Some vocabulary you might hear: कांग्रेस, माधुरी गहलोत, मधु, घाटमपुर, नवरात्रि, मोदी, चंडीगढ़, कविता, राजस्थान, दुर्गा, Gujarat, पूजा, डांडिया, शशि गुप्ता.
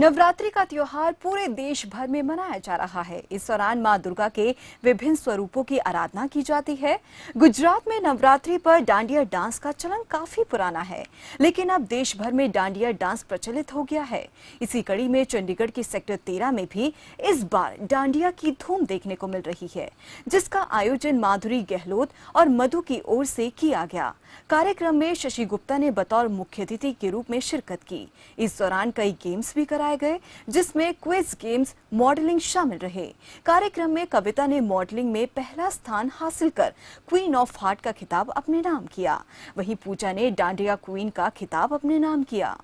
नवरात्रि का त्योहार पूरे देश भर में मनाया जा रहा है। इस दौरान मां दुर्गा के विभिन्न स्वरूपों की आराधना की जाती है। गुजरात में नवरात्रि पर डांडिया डांस का चलन काफी पुराना है, लेकिन अब देश भर में डांडिया डांस प्रचलित हो गया है। इसी कड़ी में चंडीगढ़ की सेक्टर 13 में भी इस बार डांडिया की धूम देखने को मिल रही है, जिसका आयोजन माधुरी गहलोत और मधु की ओर से किया गया। कार्यक्रम में शशि गुप्ता ने बतौर मुख्य अतिथि के रूप में शिरकत की। इस दौरान कई गेम्स भी गए, जिसमें क्विज गेम्स, मॉडलिंग शामिल रहे। कार्यक्रम में कविता ने मॉडलिंग में पहला स्थान हासिल कर क्वीन ऑफ हार्ट का खिताब अपने नाम किया। वहीं पूजा ने डांडिया क्वीन का खिताब अपने नाम किया।